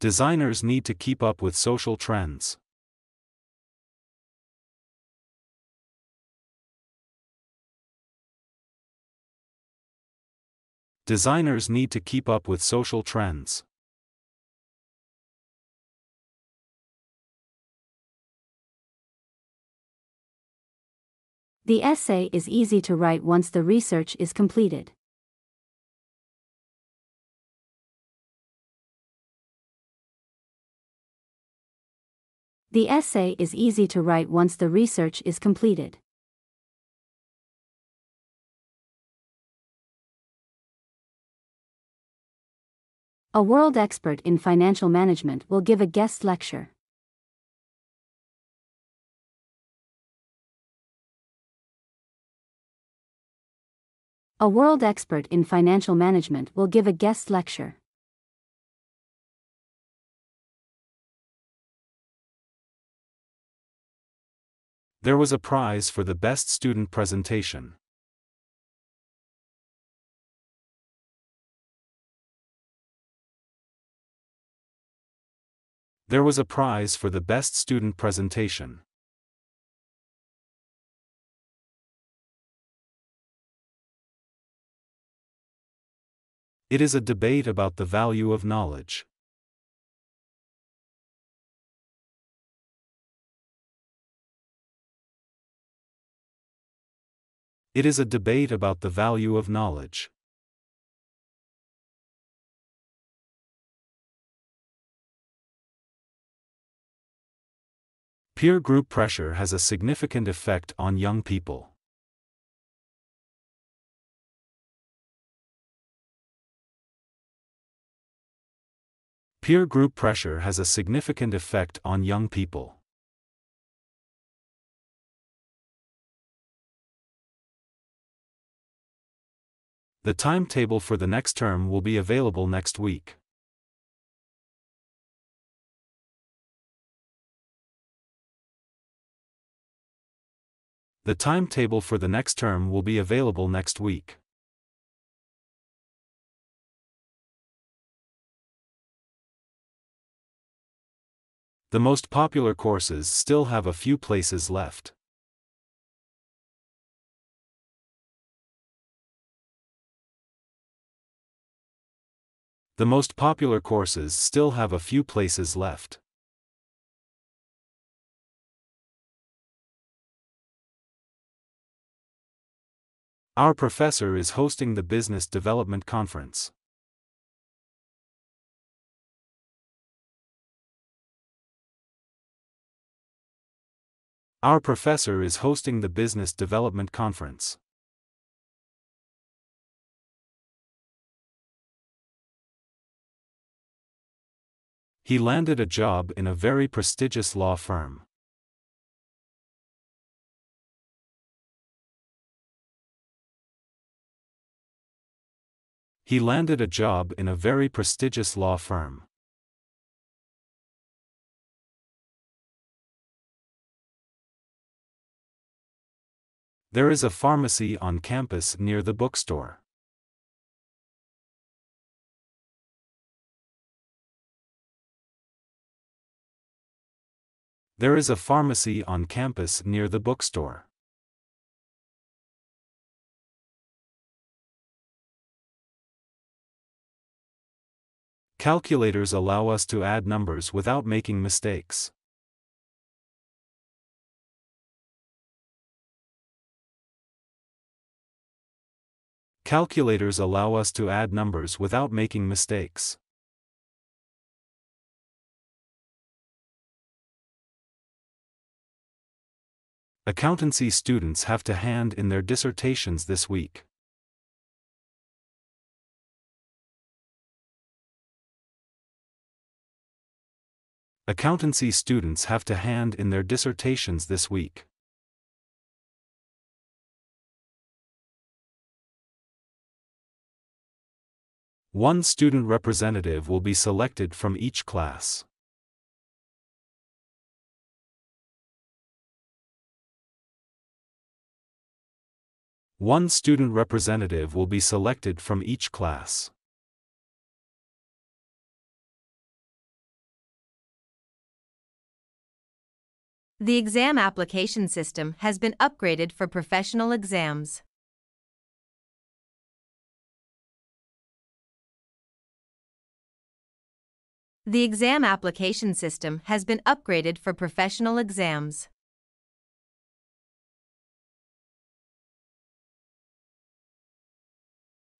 Designers need to keep up with social trends. Designers need to keep up with social trends. The essay is easy to write once the research is completed. The essay is easy to write once the research is completed. A world expert in financial management will give a guest lecture. A world expert in financial management will give a guest lecture. There was a prize for the best student presentation. There was a prize for the best student presentation. It is a debate about the value of knowledge. It is a debate about the value of knowledge. Peer group pressure has a significant effect on young people. Peer group pressure has a significant effect on young people. The timetable for the next term will be available next week. The timetable for the next term will be available next week. The most popular courses still have a few places left. The most popular courses still have a few places left. Our professor is hosting the Business Development Conference. Our professor is hosting the Business Development Conference. He landed a job in a very prestigious law firm. He landed a job in a very prestigious law firm. There is a pharmacy on campus near the bookstore. There is a pharmacy on campus near the bookstore. Calculators allow us to add numbers without making mistakes. Calculators allow us to add numbers without making mistakes. Accountancy students have to hand in their dissertations this week. Accountancy students have to hand in their dissertations this week. One student representative will be selected from each class. One student representative will be selected from each class. The exam application system has been upgraded for professional exams. The exam application system has been upgraded for professional exams.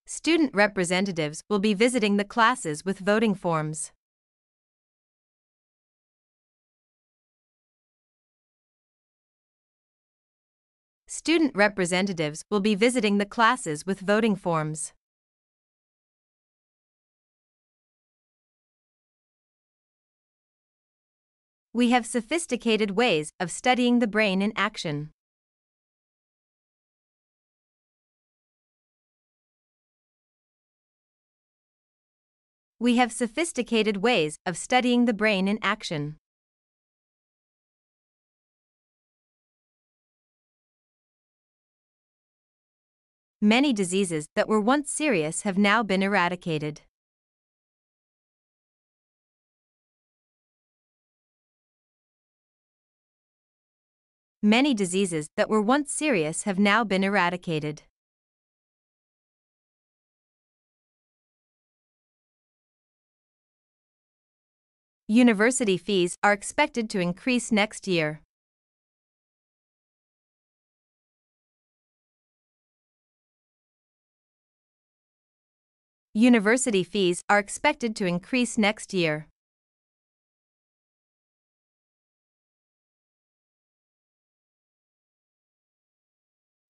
Student representatives will be visiting the classes with voting forms. Student representatives will be visiting the classes with voting forms. We have sophisticated ways of studying the brain in action. We have sophisticated ways of studying the brain in action. Many diseases that were once serious have now been eradicated. Many diseases that were once serious have now been eradicated. University fees are expected to increase next year. University fees are expected to increase next year.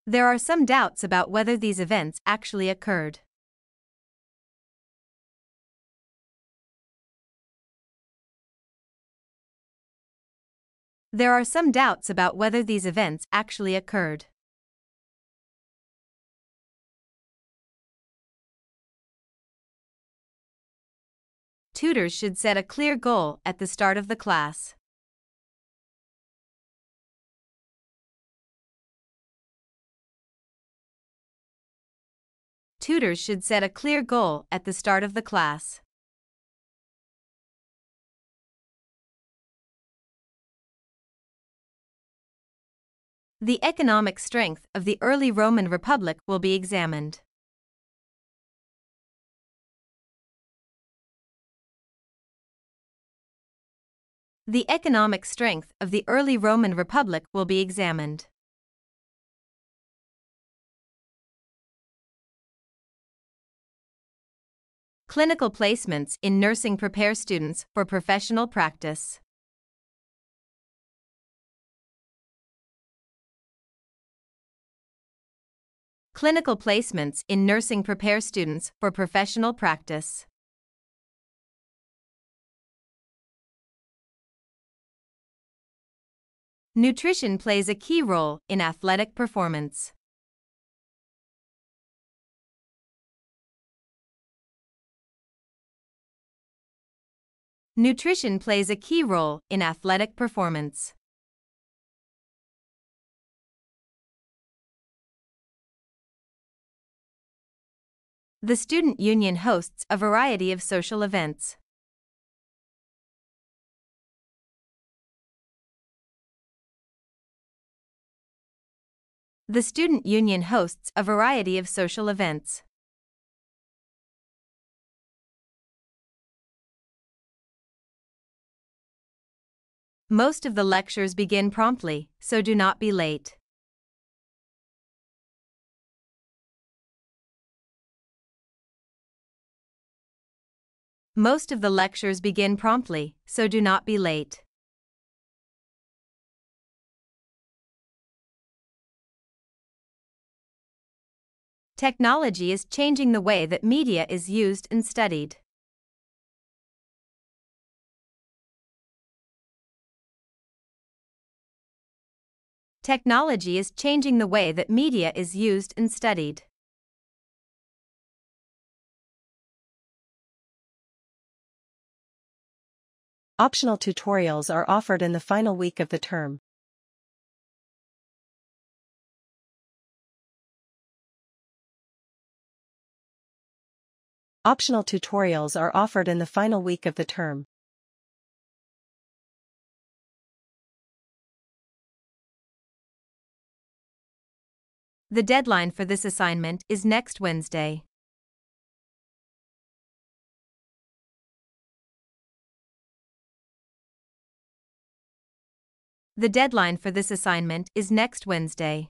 There are some doubts about whether these events actually occurred. There are some doubts about whether these events actually occurred. Tutors should set a clear goal at the start of the class. Tutors should set a clear goal at the start of the class. The economic strength of the early Roman Republic will be examined. The economic strength of the early Roman Republic will be examined. Clinical placements in nursing prepare students for professional practice. Clinical placements in nursing prepare students for professional practice. Nutrition plays a key role in athletic performance. Nutrition plays a key role in athletic performance. The student union hosts a variety of social events. The student union hosts a variety of social events. Most of the lectures begin promptly, so do not be late. Most of the lectures begin promptly, so do not be late. Technology is changing the way that media is used and studied. Technology is changing the way that media is used and studied. Optional tutorials are offered in the final week of the term. Optional tutorials are offered in the final week of the term. The deadline for this assignment is next Wednesday. The deadline for this assignment is next Wednesday.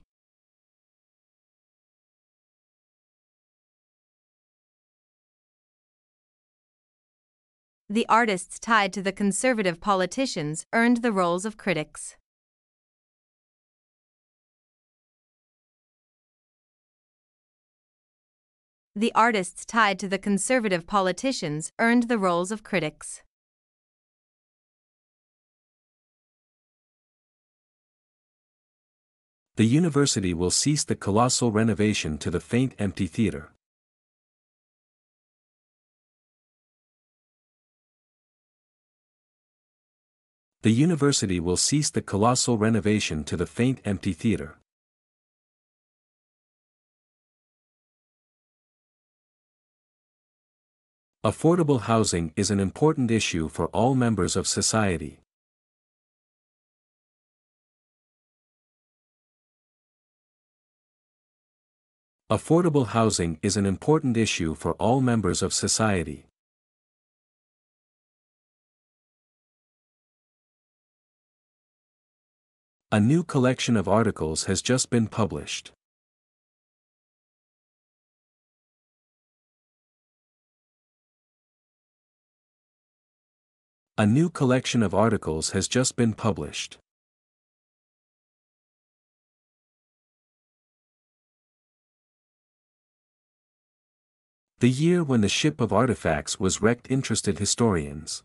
The artists tied to the conservative politicians earned the roles of critics. The artists tied to the conservative politicians earned the roles of critics. The university will cease the colossal renovation to the faint empty theater. The university will cease the colossal renovation to the faint empty theater. Affordable housing is an important issue for all members of society. Affordable housing is an important issue for all members of society. A new collection of articles has just been published. A new collection of articles has just been published. The year when the ship of artifacts was wrecked interested historians.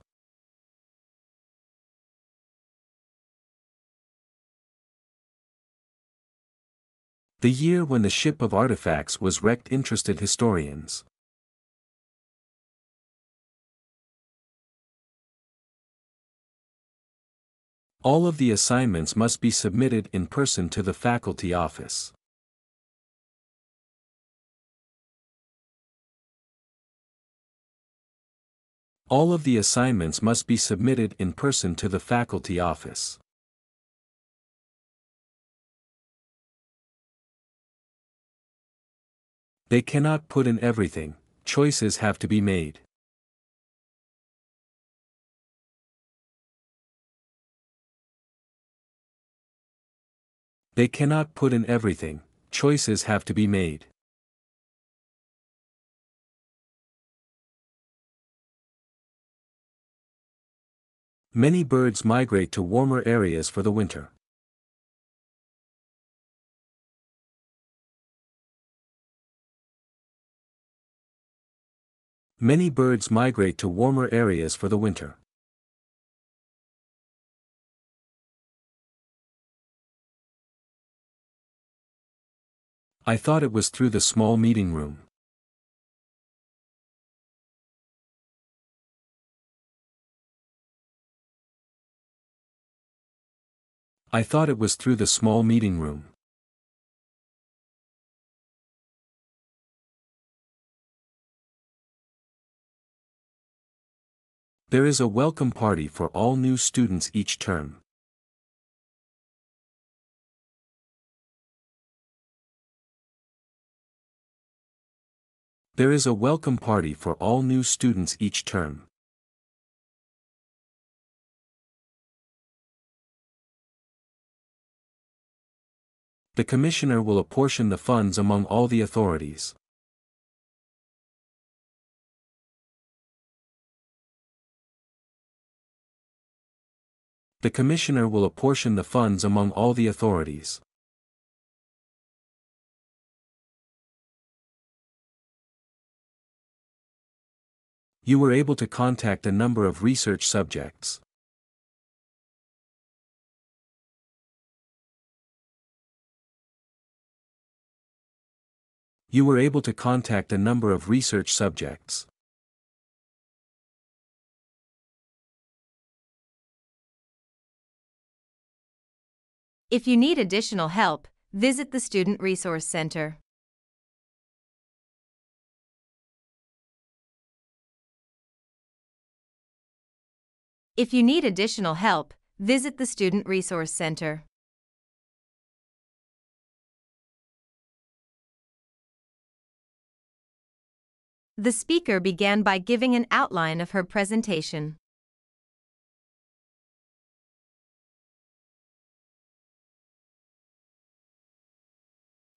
The year when the ship of artifacts was wrecked interested historians. All of the assignments must be submitted in person to the faculty office. All of the assignments must be submitted in person to the faculty office. They cannot put in everything, choices have to be made. They cannot put in everything, choices have to be made. Many birds migrate to warmer areas for the winter. Many birds migrate to warmer areas for the winter. I thought it was through the small meeting room. I thought it was through the small meeting room. There is a welcome party for all new students each term. There is a welcome party for all new students each term. The commissioner will apportion the funds among all the authorities. The commissioner will apportion the funds among all the authorities. You were able to contact a number of research subjects. You were able to contact a number of research subjects. If you need additional help, visit the Student Resource Center. If you need additional help, visit the Student Resource Center. The speaker began by giving an outline of her presentation.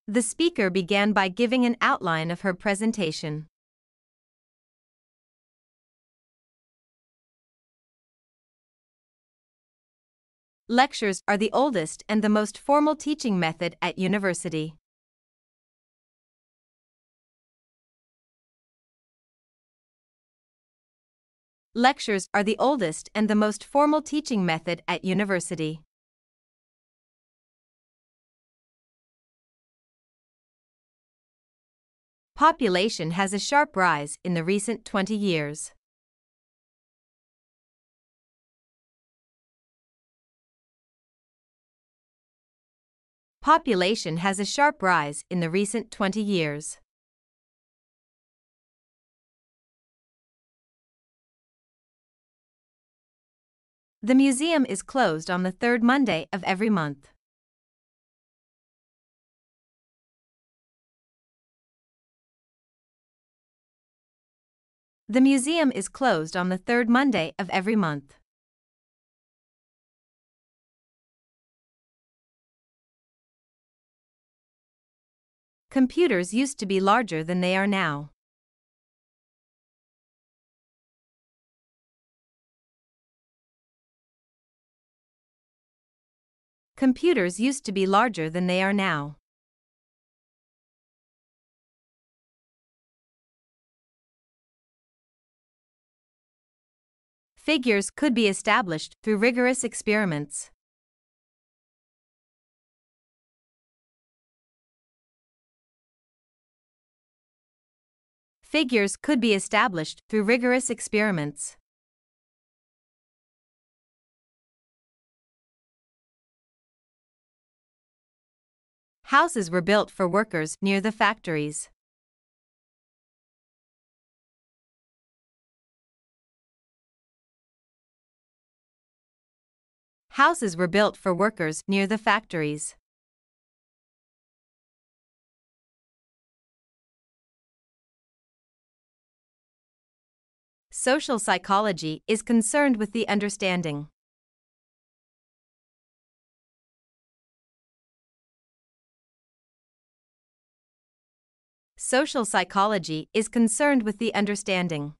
The speaker began by giving an outline of her presentation. Lectures are the oldest and the most formal teaching method at university. Lectures are the oldest and the most formal teaching method at university. Population has a sharp rise in the recent 20 years. Population has a sharp rise in the recent 20 years. The museum is closed on the third Monday of every month. The museum is closed on the third Monday of every month. Computers used to be larger than they are now. Computers used to be larger than they are now. Figures could be established through rigorous experiments. Figures could be established through rigorous experiments. Houses were built for workers near the factories. Houses were built for workers near the factories. Social psychology is concerned with the understanding. Social psychology is concerned with the understanding.